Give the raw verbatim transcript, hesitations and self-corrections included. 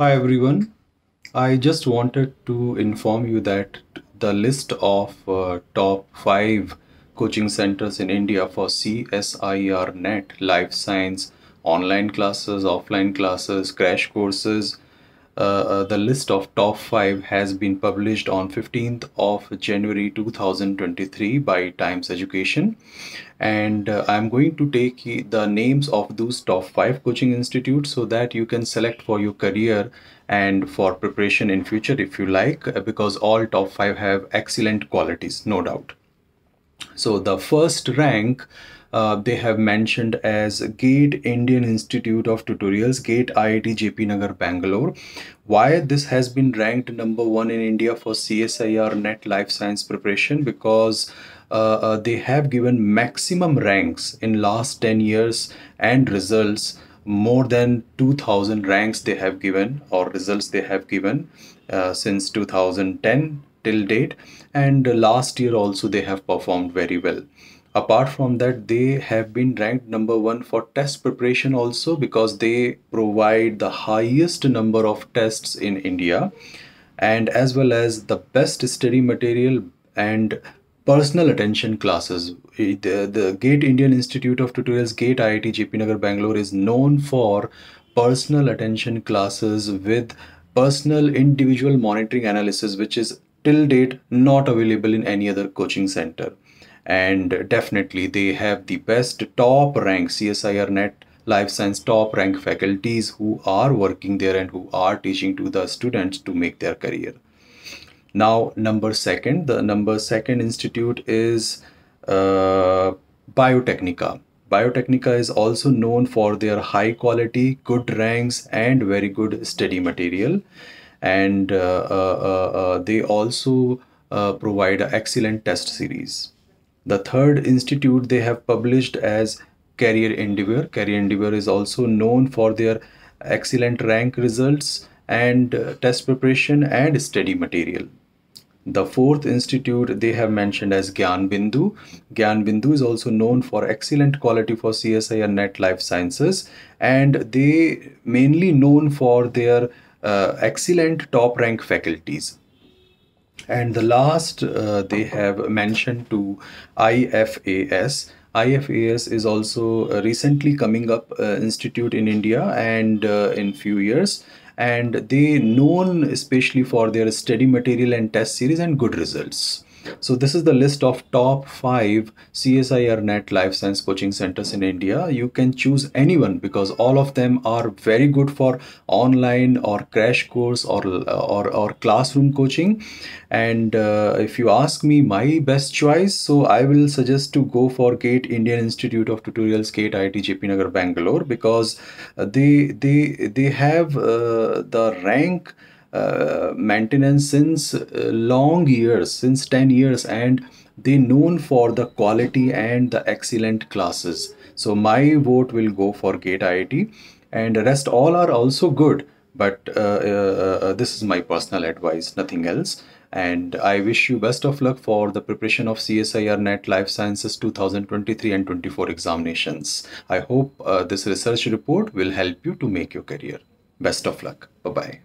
Hi everyone, I just wanted to inform you that the list of uh, top five coaching centers in India for C S I R NET, life science, online classes, offline classes, crash courses, uh, uh, the list of top five has been published on fifteenth of January two thousand twenty-three by Times Education, and uh, I'm going to take the names of those top five coaching institutes so that you can select for your career and for preparation in future if you like, because all top five have excellent qualities, no doubt. So the first rank uh, they have mentioned as GATE Indian Institute of Tutorials, GATE I I T J P Nagar, Bangalore. Why this has been ranked number one in India for C S I R NET Life Science Preparation? Because uh, uh, they have given maximum ranks in last ten years and results. More than two thousand ranks they have given or results they have given uh, since two thousand ten. Till date, and last year also they have performed very well. Apart from that, they have been ranked number one for test preparation also, because they provide the highest number of tests in India, and as well as the best study material and personal attention classes. The, the GATE Indian Institute of Tutorials, GATE I I T J P Nagar, Bangalore is known for personal attention classes with personal individual monitoring analysis, which is till date not available in any other coaching center. And definitely they have the best top rank C S I R NET Life Science top rank faculties who are working there and who are teaching to the students to make their career. Now number second, the number second institute is uh, Biotechnica. Biotechnica is also known for their high quality, good ranks and very good study material. And uh, uh, uh, they also uh, provide an excellent test series. The third institute they have published as Career Endeavour. Career Endeavour is also known for their excellent rank results and uh, test preparation and study material. The fourth institute they have mentioned as Gyanbindu. Gyanbindu is also known for excellent quality for C S I R NET Life Sciences, and they mainly known for their Uh, excellent top rank faculties. And the last uh, they have mentioned to I F A S. I F A S is also recently coming up uh, institute in India and uh, in few years, and they known especially for their study material and test series and good results. So this is the list of top five C S I R NET Life Science coaching centers in India. You can choose anyone because all of them are very good for online or crash course or or, or classroom coaching. And uh, if you ask me my best choice, so I will suggest to go for GATE Indian Institute of Tutorials, GATE I I T J P Nagar, Bangalore, because they they they have uh, the rank Uh, maintenance since uh, long years, since ten years, and they known for the quality and the excellent classes. So my vote will go for GATE I I T, and rest all are also good, but uh, uh, uh, this is my personal advice, nothing else. And I wish you best of luck for the preparation of C S I R NET Life Sciences two thousand twenty-three and twenty-four examinations. I hope uh, this research report will help you to make your career. Best of luck. Bye bye.